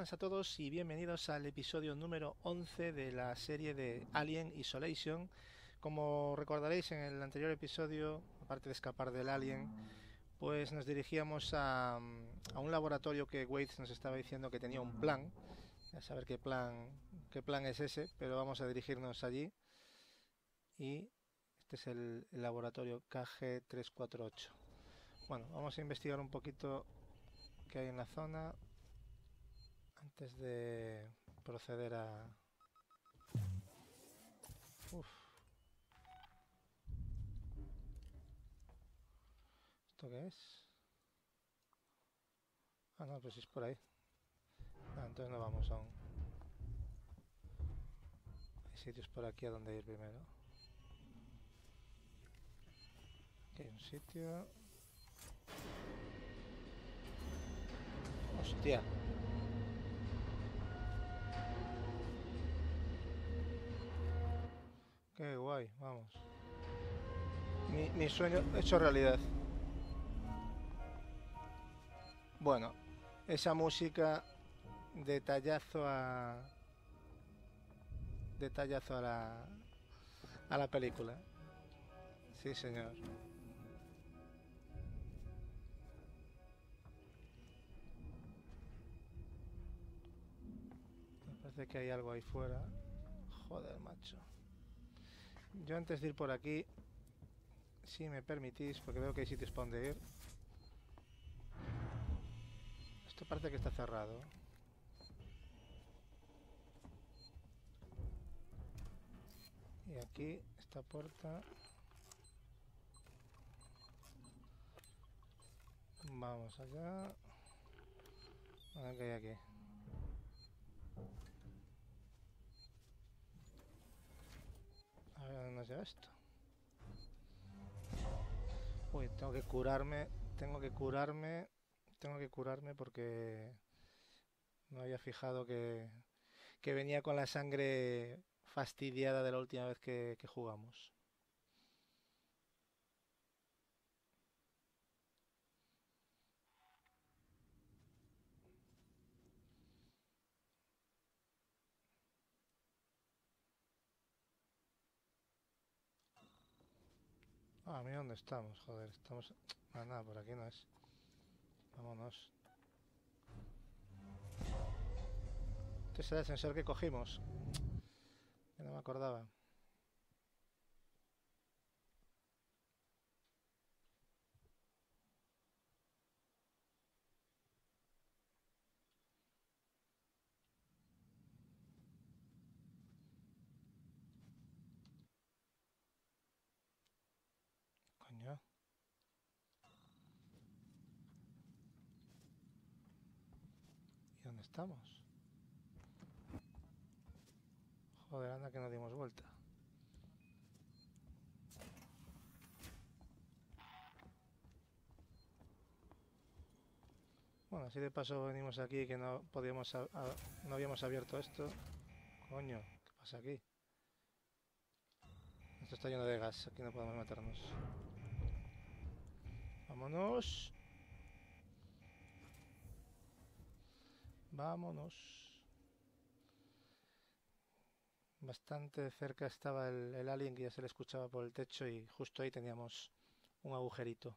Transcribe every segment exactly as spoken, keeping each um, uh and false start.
buenas a todos y bienvenidos al episodio número once de la serie de Alien Isolation. Como recordaréis, en el anterior episodio, aparte de escapar del alien, pues nos dirigíamos a, a un laboratorio que Waits nos estaba diciendo que tenía un plan. A saber qué plan, qué plan es ese, pero vamos a dirigirnos allí. Y este es el, el laboratorio K G tres cuatro ocho. Bueno, vamos a investigar un poquito qué hay en la zona antes de proceder a... Uf. ¿Esto qué es? Ah, no, pues es por ahí. Ah, entonces no vamos aún. Hay sitios por aquí a donde ir primero. Aquí hay un sitio... Hostia. Qué guay, vamos. Mi, mi sueño hecho realidad. Bueno, esa música, detallazo a... Detallazo a la... a la película. Sí, señor. Parece que hay algo ahí fuera. Joder, macho. Yo antes de ir por aquí, si me permitís, porque veo que hay sitios para donde ir. Esto parece que está cerrado. Y aquí, esta puerta. Vamos allá. A ver qué hay aquí. A ver dónde nos lleva esto. Uy, tengo que curarme, tengo que curarme, tengo que curarme porque no había fijado que, que venía con la sangre fastidiada de la última vez que, que jugamos. Ah, mira dónde estamos, joder, estamos... Ah, nada, por aquí no es. Vámonos. Este es el ascensor que cogimos. Ya no me acordaba. ¿Y dónde estamos? Joder, anda que no dimos vuelta. Bueno, así de paso venimos aquí que no podíamos a, a, no habíamos abierto esto. Coño, ¿qué pasa aquí? Esto está lleno de gas, aquí no podemos matarnos. Vámonos. Vámonos. Bastante cerca estaba el, el alien que ya se le escuchaba por el techo y justo ahí teníamos un agujerito.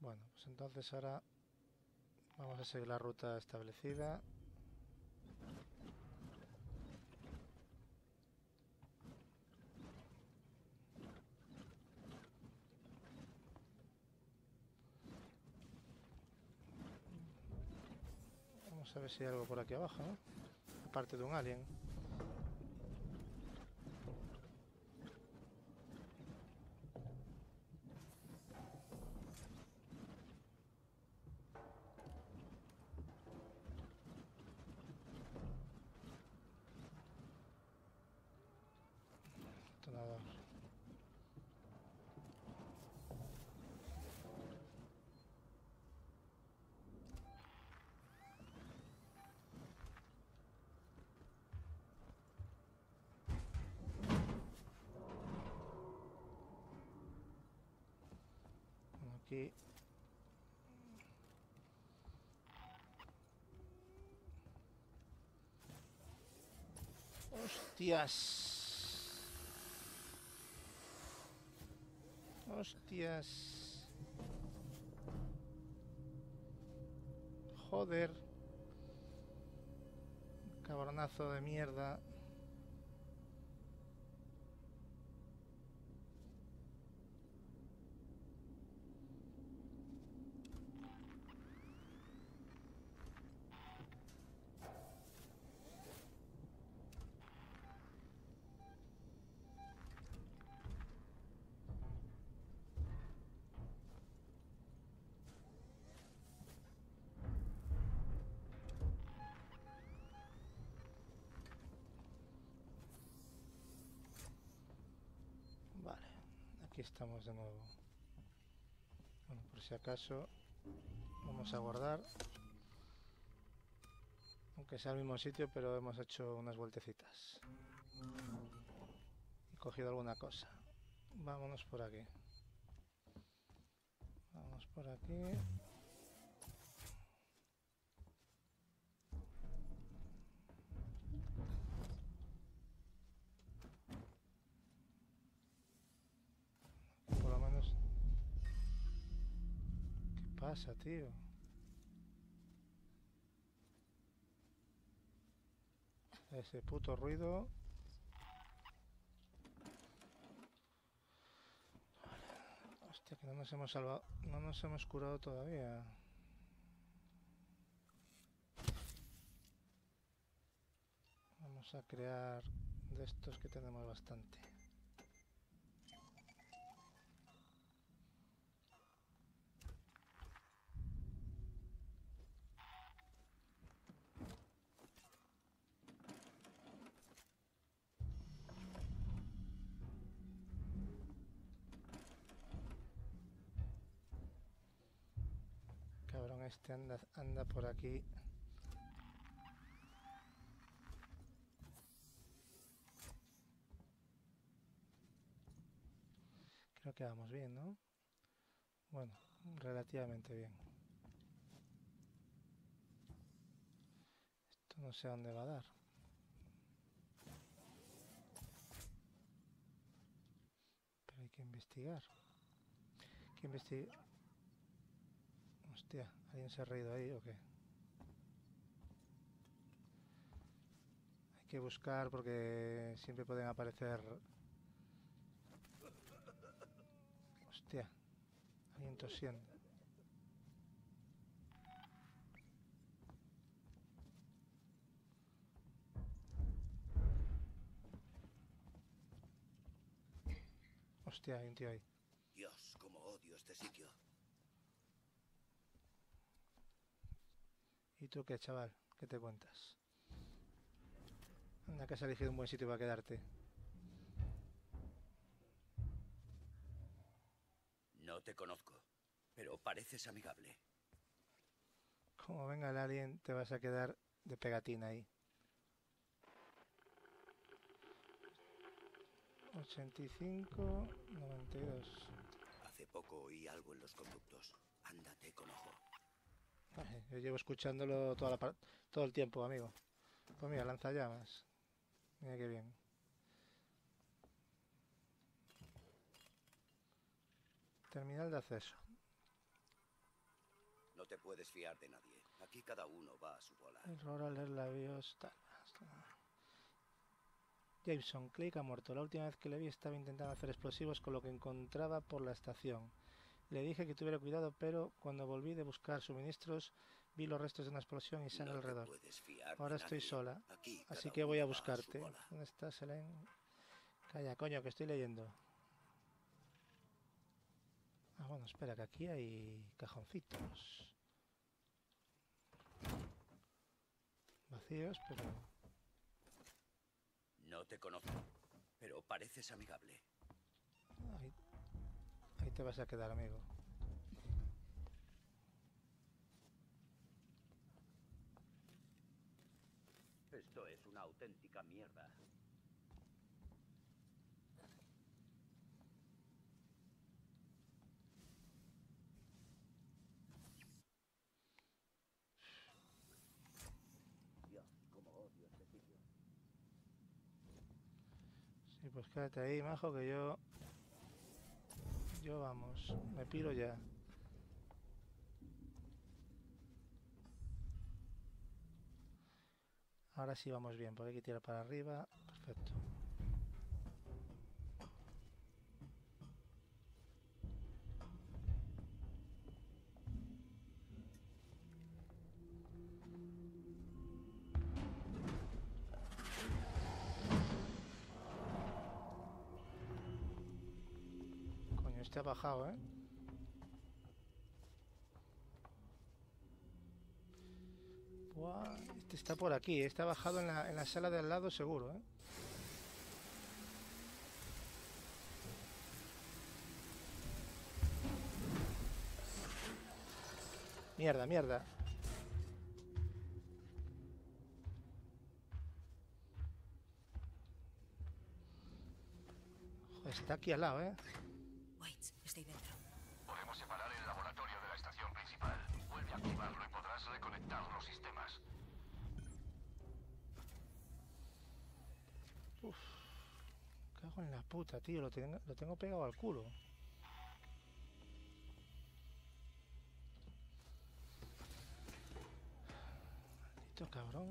Bueno, pues entonces ahora vamos a seguir la ruta establecida. A ver si hay algo por aquí abajo, ¿no? Aparte de un alien. Detonador. Hostias. Hostias. Joder. Cabronazo de mierda. Aquí estamos de nuevo. Bueno, por si acaso vamos a guardar, aunque sea el mismo sitio, pero hemos hecho unas vueltecitas y cogido alguna cosa. Vámonos por aquí. Vamos por aquí. ¿Qué pasa, tío? Ese puto ruido. Hostia, que no nos hemos salvado. No nos hemos curado todavía. Vamos a crear de estos que tenemos bastante. Cabrón, este anda, anda por aquí. Creo que vamos bien, ¿no? Bueno, relativamente bien. Esto no sé a dónde va a dar. Pero hay que investigar. Hay que investigar. Hostia, ¿alguien se ha reído ahí o qué? Hay que buscar porque siempre pueden aparecer... Hostia, alguien tosiendo. Hostia, hay un tío ahí. Dios, cómo odio este sitio. ¿Y tú qué, chaval? ¿Qué te cuentas? Anda, que has elegido un buen sitio para quedarte. No te conozco, pero pareces amigable. Como venga el alien, te vas a quedar de pegatina ahí. ochenta y cinco, noventa y dos. Hace poco oí algo en los conductos. Ándate con ojo. Vale, yo llevo escuchándolo toda la todo el tiempo, amigo. Pues mira, lanzallamas. Mira qué bien. Terminal de acceso. No te puedes fiar de nadie. Aquí cada uno va a su bola. Error al leer labios. Tal. Jameson Click ha muerto. La última vez que le vi estaba intentando hacer explosivos con lo que encontraba por la estación. Le dije que tuviera cuidado, pero cuando volví de buscar suministros, vi los restos de una explosión y sangre alrededor. Ahora estoy sola, así que voy a buscarte. ¿Dónde estás, Ellen? Calla, coño, que estoy leyendo. Ah, bueno, espera, que aquí hay cajoncitos. Vacíos, pero... No te conozco, pero pareces amigable. Ahí... Ahí te vas a quedar, amigo. Esto es una auténtica mierda. Dios, cómo odio este sitio. pues quédate ahí, majo, que yo... Yo vamos, me piro ya. Ahora sí vamos bien, porque hay que tirar para arriba. Perfecto. Coño, este ha bajado, ¿eh? Buah, este está por aquí, está bajado en la, en la sala de al lado seguro, ¿eh? Mierda, mierda. Joder, está aquí al lado, ¿eh? Waits, estoy dentro. Podemos separar el laboratorio de la estación principal. Vuelve a activarlo y podrás reconectar los sistemas. Uff, cago en la puta, tío. Lo tengo, lo tengo pegado al culo. Maldito cabrón.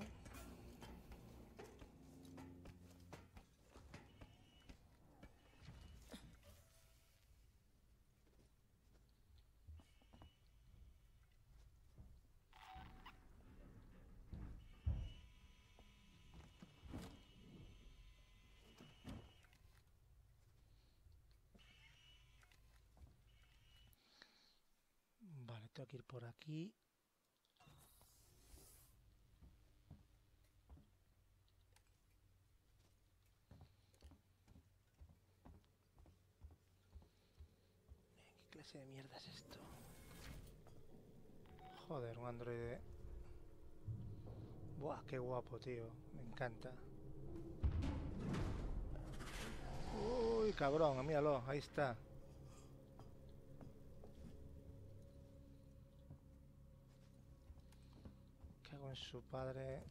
Vale, tengo que ir por aquí. ¿Qué clase de mierda es esto? Joder, un androide. Buah, qué guapo, tío. Me encanta. Uy, cabrón, míralo, ahí está. Con su padre.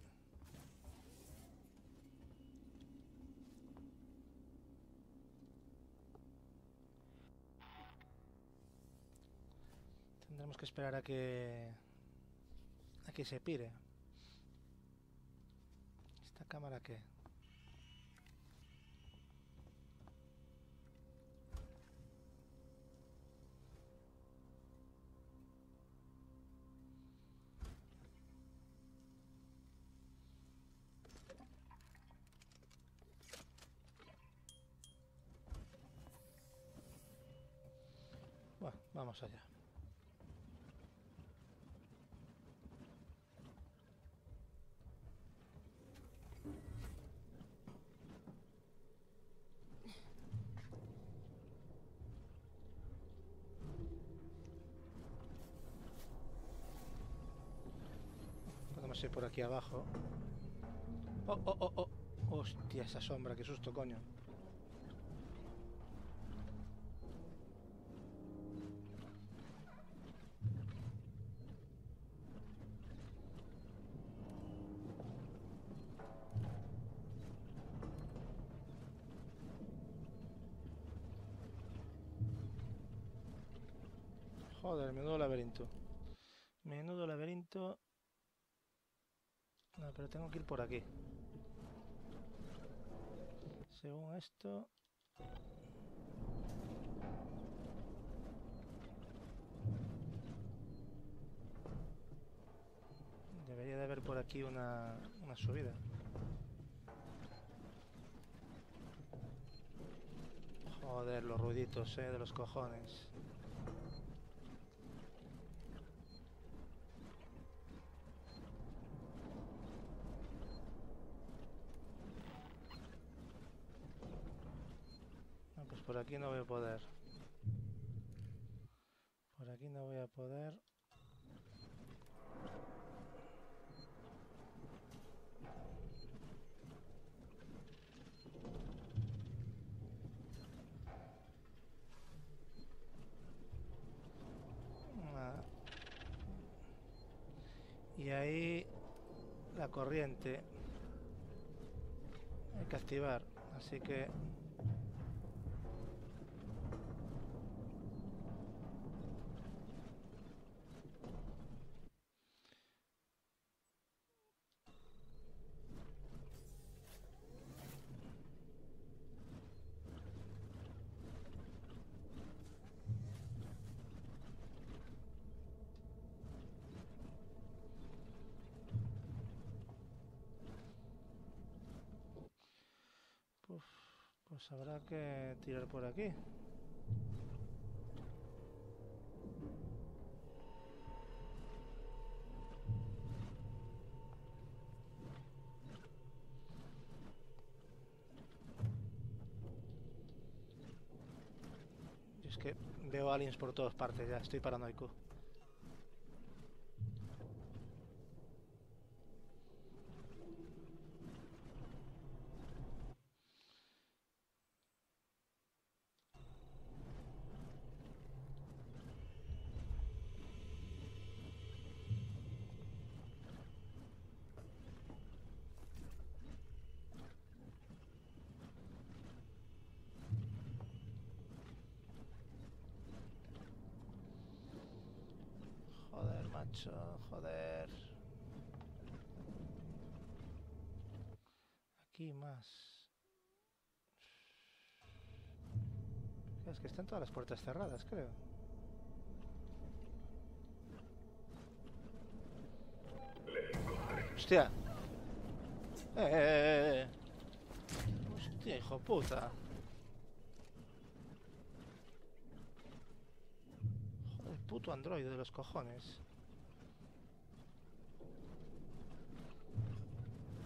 Tendremos que esperar a que a que se pire. ¿Esta cámara qué? Bueno, vamos allá. Podemos ir por aquí abajo. Oh, oh, oh, oh. Hostia, esa sombra, qué susto, coño. Joder, menudo laberinto. Menudo laberinto. No, pero tengo que ir por aquí. Según esto... Debería de haber por aquí una, una subida. Joder, los ruiditos, eh, de los cojones. Por aquí no voy a poder. Por aquí no voy a poder. Nada. Y ahí la corriente hay que activar. Así que... Pues habrá que tirar por aquí. Yo es que veo aliens por todas partes, ya estoy paranoico. Joder. Aquí más. Es que están todas las puertas cerradas, creo. Hostia. Eh, eh, eh. Hostia, hijo puta. Joder, puto androide de los cojones.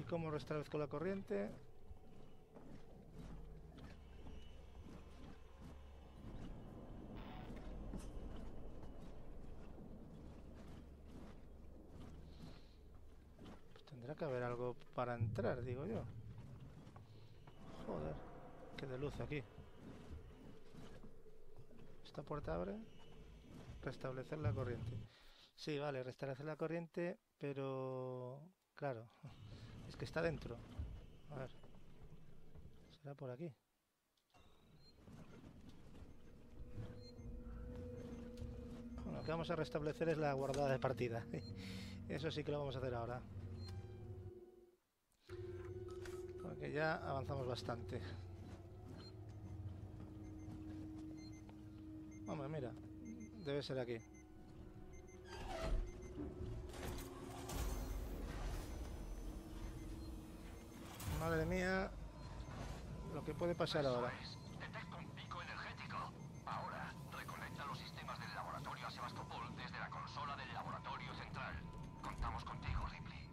¿Cómo restablezco la corriente? Pues tendrá que haber algo para entrar, digo yo. Joder, qué de luz aquí. ¿Esta puerta abre? Restablecer la corriente. Sí, vale, restablecer la corriente, pero... claro... es que está dentro. A ver. Será por aquí. Bueno, lo que vamos a restablecer es la guardada de partida. Eso sí que lo vamos a hacer ahora. Porque ya avanzamos bastante. Hombre, mira. Debe ser aquí. Madre mía, lo que puede pasar ahora. Detecto un pico energético. Ahora, reconecta los sistemas del laboratorio a Sebastopol desde la consola del laboratorio central. Contamos contigo, Ripley.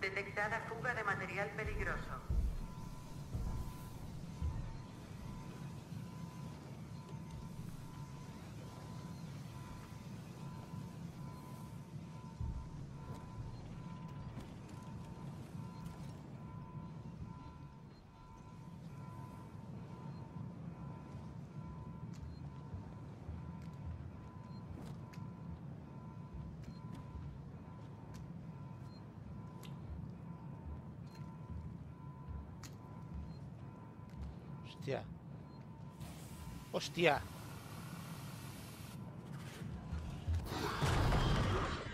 Detectada fuga de material peligroso. Hostia. Hostia.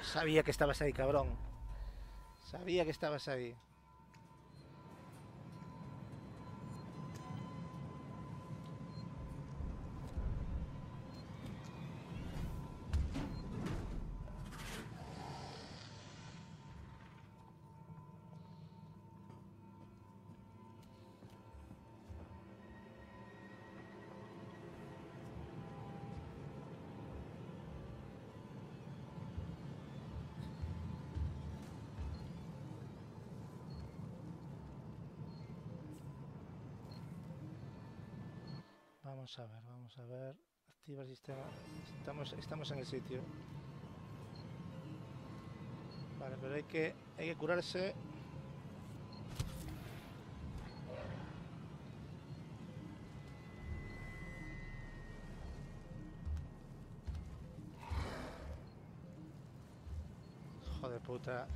Sabía que estabas ahí, cabrón. Sabía que estabas ahí. Vamos a ver, vamos a ver. Activa el sistema. Estamos, estamos en el sitio. Vale, pero hay que, hay que curarse. Hijo de puta.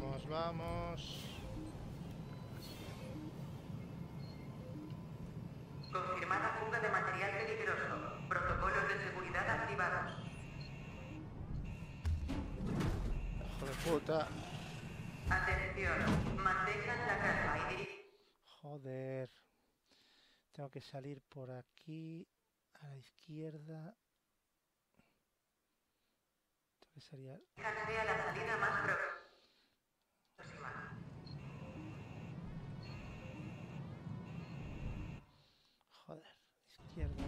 Vamos, vamos. Confirmada fuga de material peligroso. Protocolos de seguridad activados. Hijo de puta. Atención, mantengan la calma y... Joder. Tengo que salir por aquí, a la izquierda. Tengo que salir a... Cambia la salida más próxima. Joder, izquierda.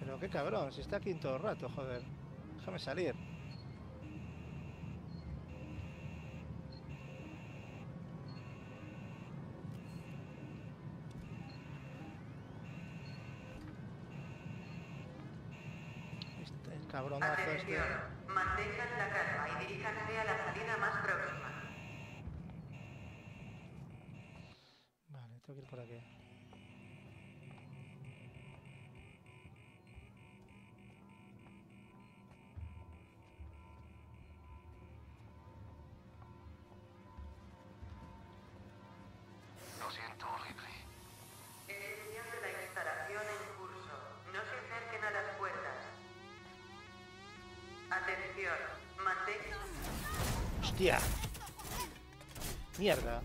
Pero qué cabrón, si está aquí en todo el rato, joder. Déjame salir. Cabronazo. Atención, este. Mantengan la calma y diríjanse a la salida más próxima. Vale, tengo que ir por aquí. Lo siento, Ripley. Excepción de la instalación en curso. No se acerquen a las puertas. Atención, mantenga. Hostia. Mierda.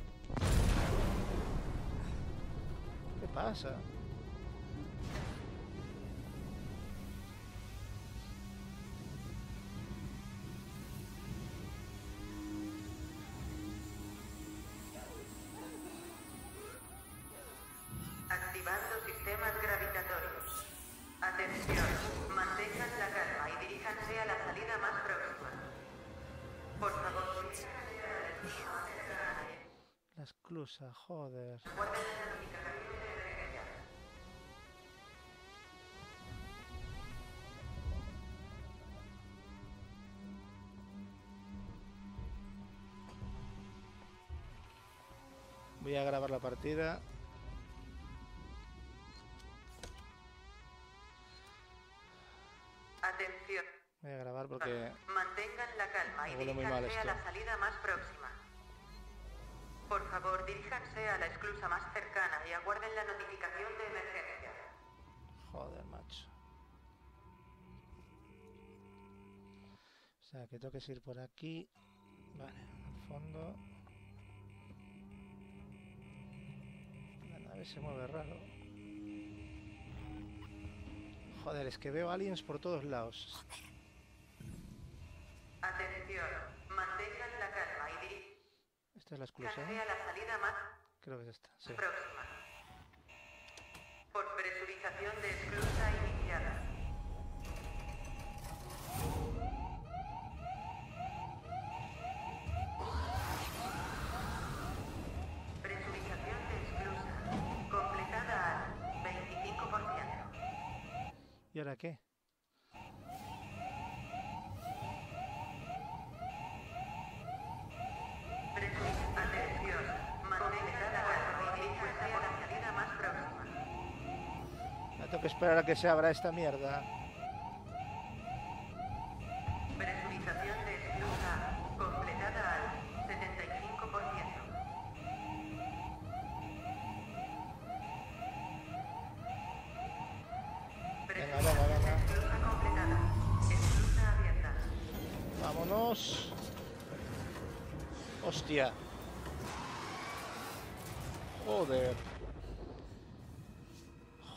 ¿Qué pasa? Activando sistemas gravitatorios. Atención, mantengan la calma y diríjanse a la salida más próxima. Por favor, la esclusa, joder. Voy a grabar la partida. Atención. Voy a grabar porque... Mantengan la calma y diríjanse a la salida más próxima. Por favor, diríjanse a la esclusa más cercana y aguarden la notificación de emergencia. Joder, macho. O sea, que tengo que ir por aquí. Vale, al fondo. La nave se mueve raro. Joder, es que veo aliens por todos lados. Atención, mantengan la calma y... Esta es la exclusión. La salida más... Creo que es esta, sí. Próxima. Por presurización de esclusa iniciada. Presurización de esclusa completada al veinticinco por ciento. ¿Y ahora qué? Atención, mantenga la calma y diríjase a la salida más próxima. Ya tengo que esperar a que se abra esta mierda. Presurización de esclusa completada al setenta y cinco por ciento. Venga, venga, venga. Esclusa completada. Esclusa abierta. Vámonos. Hostia. Joder.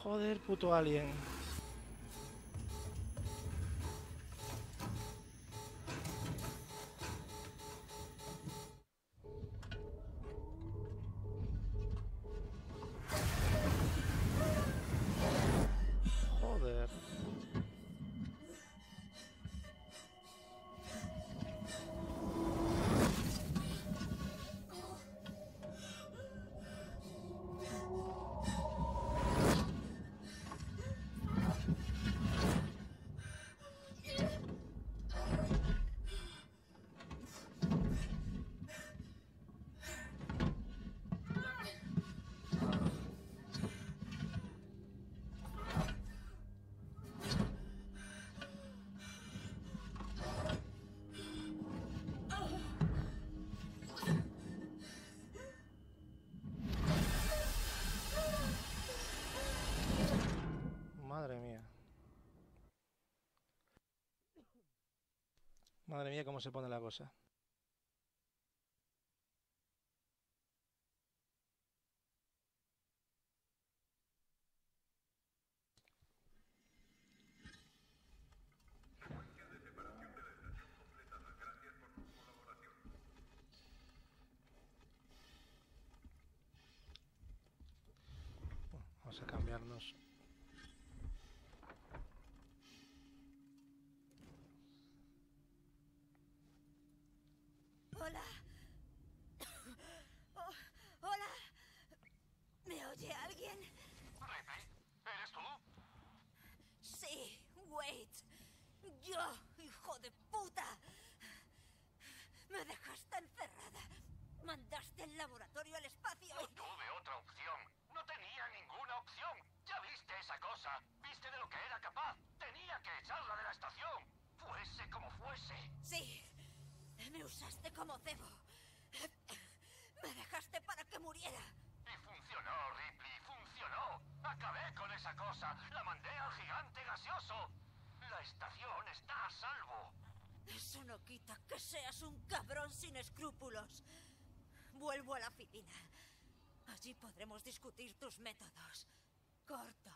Joder, puto alien. Madre mía, cómo se pone la cosa. Vamos a cambiarnos. Hola. Oh, hola. ¿Me oye alguien? Ripley, ¿eres tú? Sí, Wade. Yo, hijo de puta. Me dejaste encerrada. Mandaste el laboratorio al espacio. No tuve otra opción. No tenía ninguna opción. Ya viste esa cosa. Viste de lo que era capaz. Tenía que echarla de la estación. Fuese como fuese. Sí. Me usaste como cebo. Me dejaste para que muriera. Y funcionó, Ripley. Funcionó. Acabé con esa cosa. La mandé al gigante gaseoso. La estación está a salvo. Eso no quita que seas un cabrón sin escrúpulos. Vuelvo a la oficina. Allí podremos discutir tus métodos. Corto.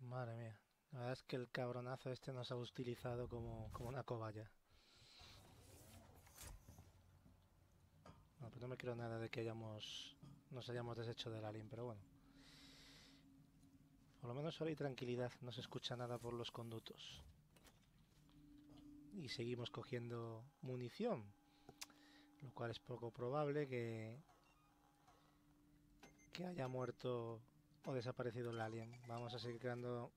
Madre mía. La verdad es que el cabronazo este nos ha utilizado como, como una cobaya. No, pero no me creo nada de que hayamos nos hayamos deshecho del alien, pero bueno. Por lo menos ahora hay tranquilidad. No se escucha nada por los conductos. Y seguimos cogiendo munición. Lo cual es poco probable que, que haya muerto o desaparecido el alien. Vamos a seguir creando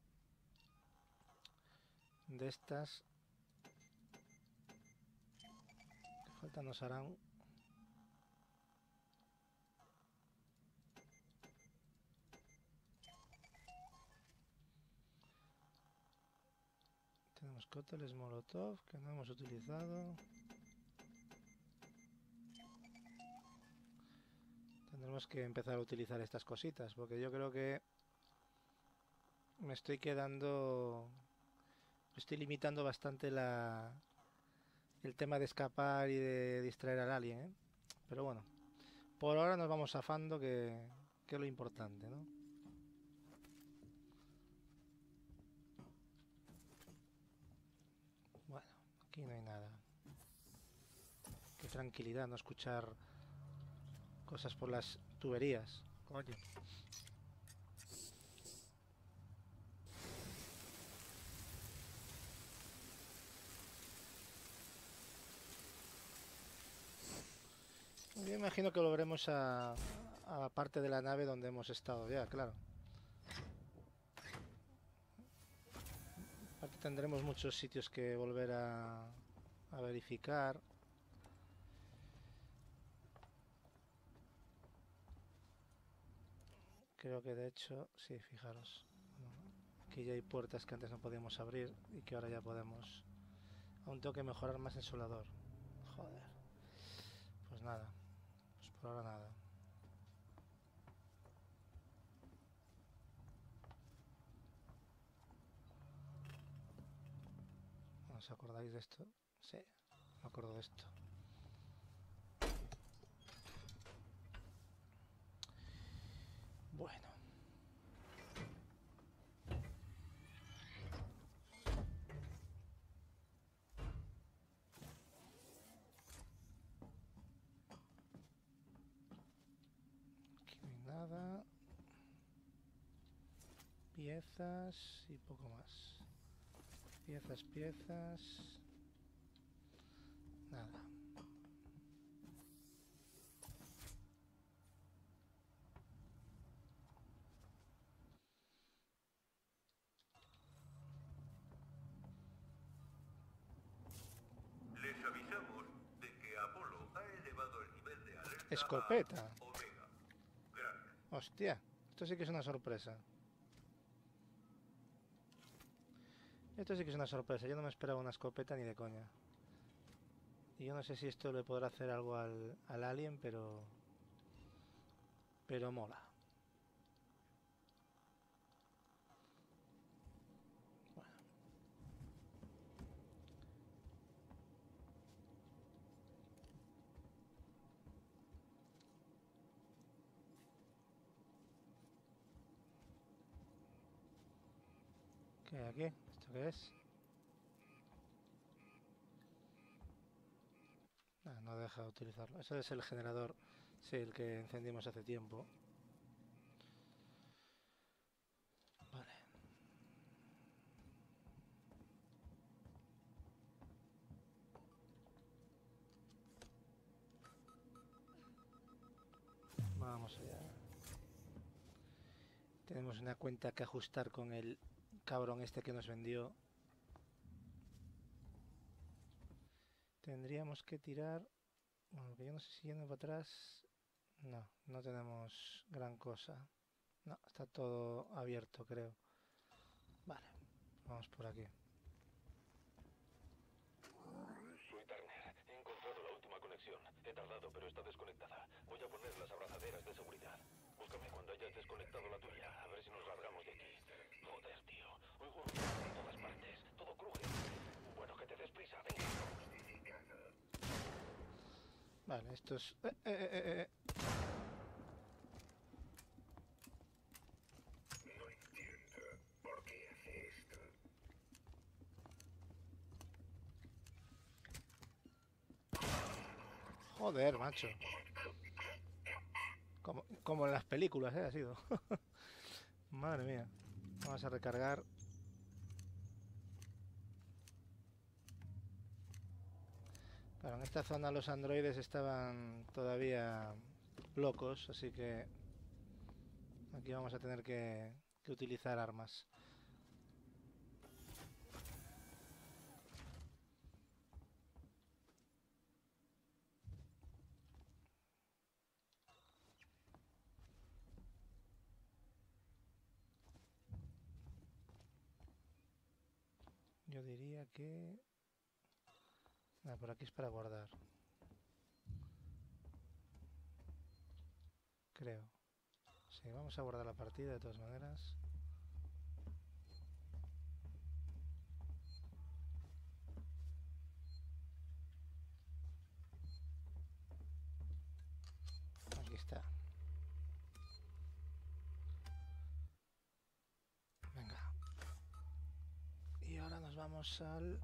de estas. ¿Qué falta nos harán? Tenemos cócteles molotov que no hemos utilizado. Tendremos que empezar a utilizar estas cositas, porque yo creo que me estoy quedando... Estoy limitando bastante la el tema de escapar y de distraer al alien, ¿eh? Pero bueno, por ahora nos vamos zafando, que, que es lo importante, ¿no? Bueno, aquí no hay nada. Qué tranquilidad no escuchar... cosas por las tuberías. Coño. Yo imagino que volveremos a, a la parte de la nave donde hemos estado ya, claro. Aparte tendremos muchos sitios que volver a, a verificar. Creo que de hecho, sí, fijaros, aquí ya hay puertas que antes no podíamos abrir y que ahora ya podemos. Aún tengo que mejorar más el soldador. Joder. Pues nada, pues por ahora nada. ¿Os acordáis de esto? Sí, me acuerdo de esto. Bueno. Aquí no hay nada. Piezas y poco más. Piezas, piezas. Nada. Escopeta. Hostia, esto sí que es una sorpresa. Esto sí que es una sorpresa. Yo no me esperaba una escopeta ni de coña. Y yo no sé si esto le podrá hacer algo al, al alien, pero... Pero mola. Bueno. ¿Qué hay aquí? ¿Esto qué es? Ah, no deja de utilizarlo. Eso es el generador, sí, el que encendimos hace tiempo. Vale. Vamos allá. Tenemos una cuenta que ajustar con el cabrón este que nos vendió. Tendríamos que tirar... Bueno, que yo no sé si yendo para atrás... No, no tenemos gran cosa. No, está todo abierto, creo. Vale, vamos por aquí. Soy Turner. He encontrado la última conexión. He tardado, pero está desconectada. Voy a poner las abrazaderas de seguridad. Búscame cuando hayas desconectado la tuya. A ver si nos largamos de aquí. Joder, tío. Oigo ruidos en todas partes. Todo cruje. Bueno, que te des prisa. Venga. Vale, esto es... Eh, eh, eh, eh. No entiendo por qué hace esto. Joder, macho. Como, como en las películas, ¿eh? Ha sido. Madre mía. Vamos a recargar. Bueno, en esta zona los androides estaban todavía locos, así que aquí vamos a tener que, que utilizar armas. Yo diría que... Ah, por aquí es para guardar. Creo. Sí, vamos a guardar la partida de todas maneras. Aquí está. Venga. Y ahora nos vamos al...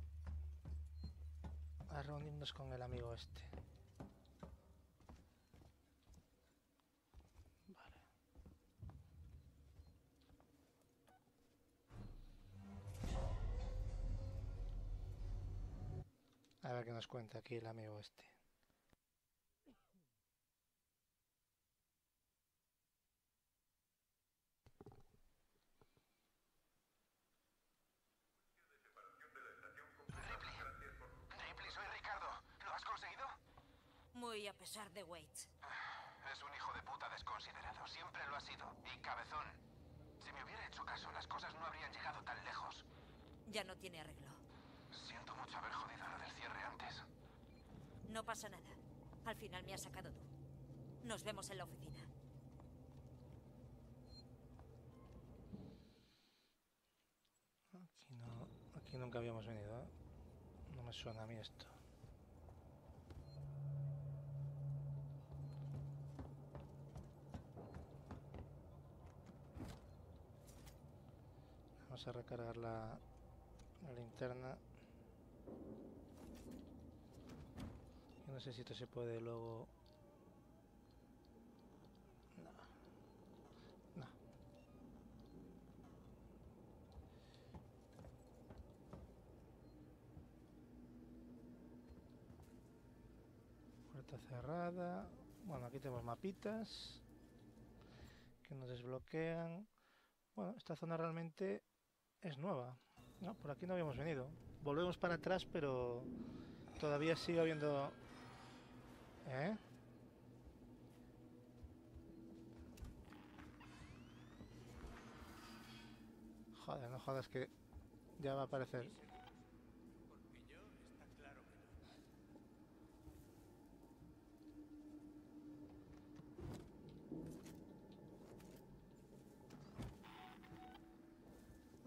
a reunirnos con el amigo este. Vale. A ver qué nos cuenta aquí el amigo este. Y a pesar de Waits. Es un hijo de puta desconsiderado, siempre lo ha sido, y cabezón. Si me hubiera hecho caso, las cosas no habrían llegado tan lejos. Ya no tiene arreglo. Siento mucho haber jodido lo del cierre antes. No pasa nada. Al final me has sacado tú. Nos vemos en la oficina. Aquí no... Aquí nunca habíamos venido, ¿eh? No me suena a mí esto. Vamos a recargar la, la linterna. Yo no sé si esto se puede luego... No. No. Puerta cerrada. Bueno, aquí tenemos mapitas que nos desbloquean. Bueno, esta zona realmente... es nueva, ¿no? Por aquí no habíamos venido. Volvemos para atrás, pero todavía sigue habiendo... ¿Eh? Joder, no jodas que ya va a aparecer.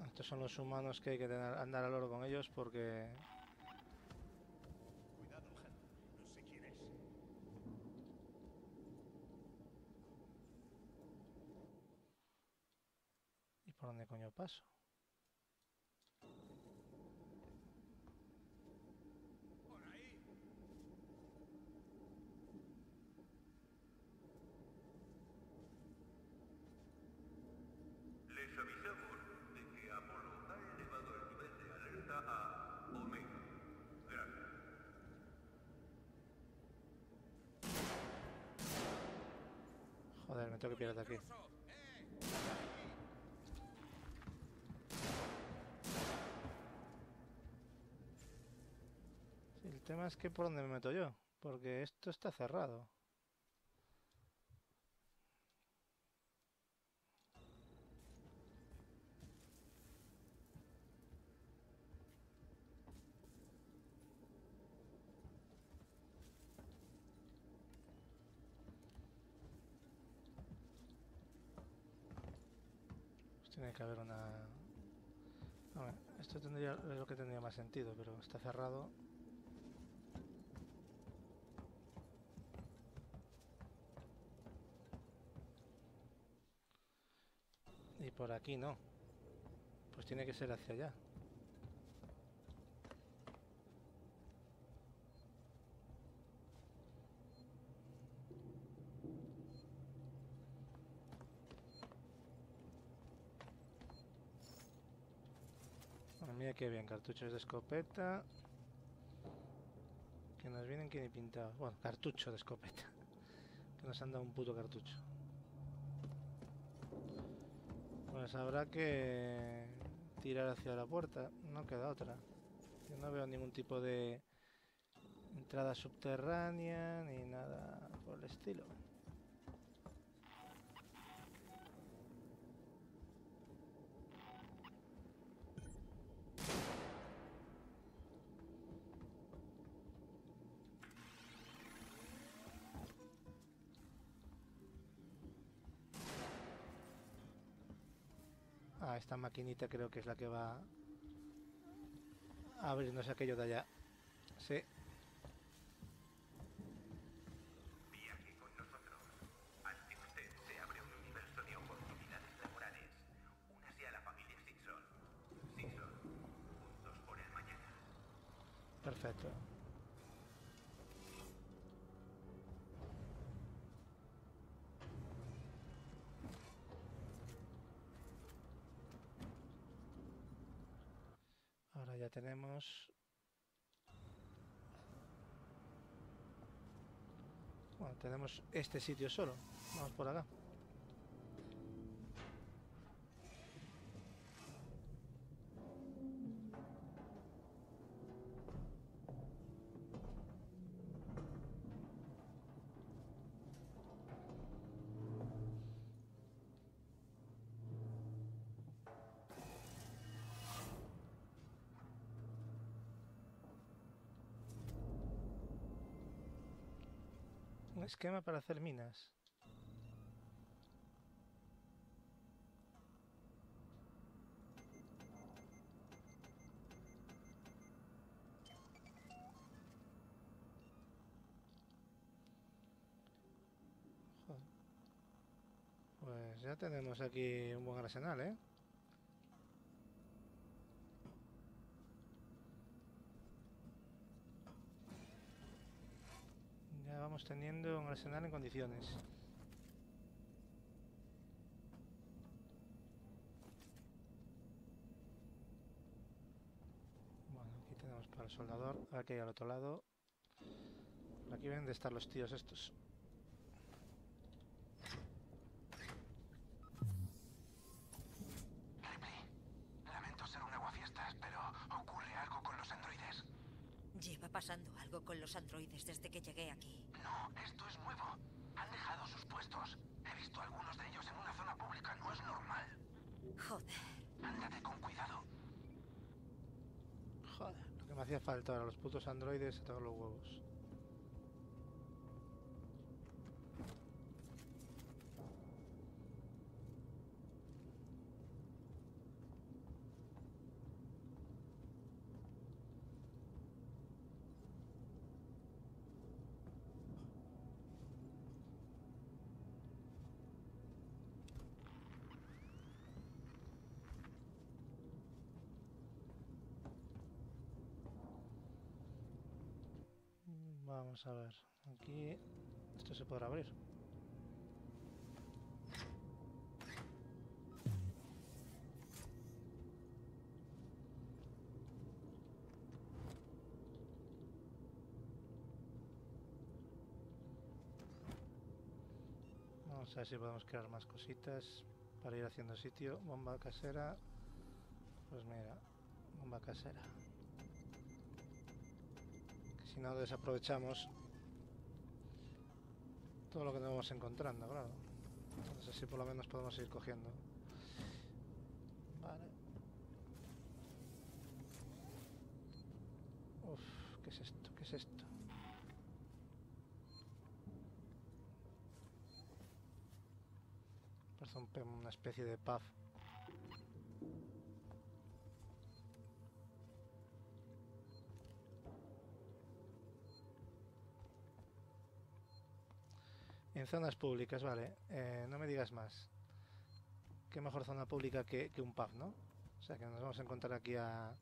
Estos son los humanos que hay que tener, andar al oro con ellos porque... Cuidado, no sé quién es. ¿Y por dónde coño paso? Vale, me tengo que pillar de aquí. Sí, el tema es que por dónde me meto yo, porque esto está cerrado. Tiene que haber una... A ver, esto tendría, es lo que tendría más sentido, pero está cerrado. Y por aquí no. Pues tiene que ser hacia allá. Mira qué bien, cartuchos de escopeta. Que nos vienen que ni pintados. Bueno, cartucho de escopeta. Que nos han dado un puto cartucho. Pues habrá que tirar hacia la puerta. No queda otra. Yo no veo ningún tipo de entrada subterránea ni nada por el estilo. Ah, esta maquinita creo que es la que va a abrirnos aquello de allá. Sí. Viaje con nosotros. Ante usted se abre un universo de oportunidades laborales. Únase a la familia Simpson. Simpson, juntos por el mañana. Perfecto. Ya tenemos... Bueno, tenemos este sitio solo. Vamos por acá. Un esquema para hacer minas. Joder. Pues ya tenemos aquí un buen arsenal, ¿eh? Vamos teniendo un arsenal en condiciones. Bueno, aquí tenemos para el soldador. Aquí hay al otro lado. Por aquí deben de estar los tíos estos. Ripley, lamento ser un aguafiestas, pero ocurre algo con los androides. Lleva pasando algo con los androides desde que llegué aquí. No, esto es nuevo. Han dejado sus puestos. He visto a algunos de ellos en una zona pública. No es normal. Joder. Ándate con cuidado. Joder. Lo que me hacía falta era los putos androides a todos los huevos. Vamos a ver, aquí esto se podrá abrir. Vamos Vamos a ver si podemos crear más cositas para ir haciendo sitio. Bomba casera. Pues mira, bomba casera. Que si no desaprovechamos todo lo que nos vamos encontrando, claro. Entonces así por lo menos podemos ir cogiendo. Vale. Uf, ¿qué es esto? ¿Qué es esto? Parece una especie de pub. En zonas públicas, vale. Eh, no me digas más. Qué mejor zona pública que, que un pub, ¿no? O sea, que nos vamos a encontrar aquí a,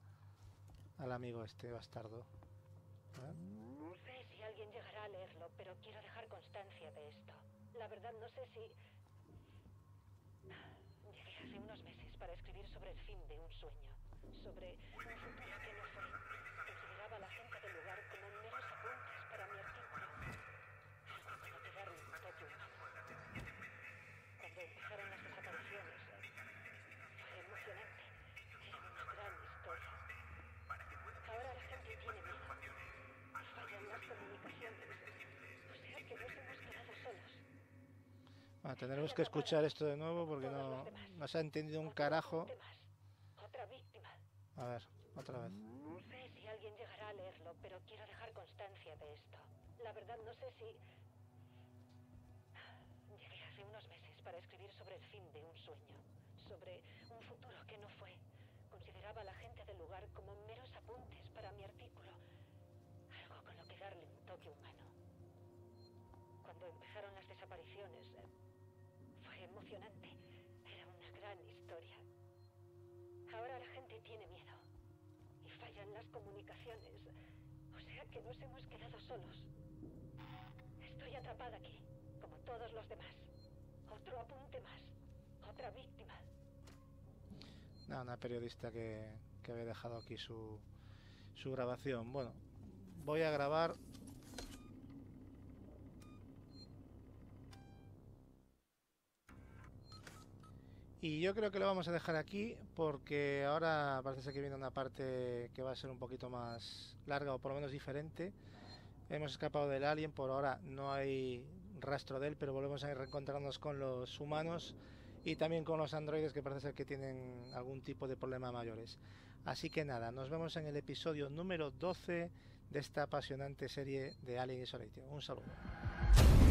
al amigo este bastardo. ¿Eh? No sé si alguien llegará a leerlo, pero quiero dejar constancia de esto. La verdad no sé si... Llegué hace unos meses para escribir sobre el fin de un sueño, sobre un futuro que no fue. Consideraba a la gente del lugar como meros apuntes para mi artículo. Antes de no pegar un toque humano. Cuando empezaron las desapariciones, fue emocionante. Era una gran historia. Ahora la gente tiene miedo. Fallan las comunicaciones. O sea que nos hemos quedado solos. Bueno, tendremos que escuchar esto de nuevo porque no, no se ha entendido un carajo. A ver, otra vez. No sé si alguien llegará a leerlo, pero quiero dejar constancia de esto. La verdad no sé si... Llegué hace unos meses para escribir sobre el fin de un sueño, sobre un futuro que no fue. Consideraba a la gente del lugar como meros apuntes para mi artículo, algo con lo que darle un toque humano. Cuando empezaron las desapariciones... Fue emocionante. Era una gran historia. Ahora la gente tiene miedo. Y fallan las comunicaciones. O sea que nos hemos quedado solos. Estoy atrapada aquí, como todos los demás. Otro apunte más. Otra víctima. No, una periodista que, que había dejado aquí su, su grabación. Bueno, voy a grabar... Y yo creo que lo vamos a dejar aquí porque ahora parece que viene una parte que va a ser un poquito más larga o por lo menos diferente. Hemos escapado del alien, por ahora no hay rastro de él, pero volvemos a reencontrarnos con los humanos y también con los androides que parece ser que tienen algún tipo de problema mayores. Así que nada, nos vemos en el episodio número doce de esta apasionante serie de Alien Isolation. Un saludo.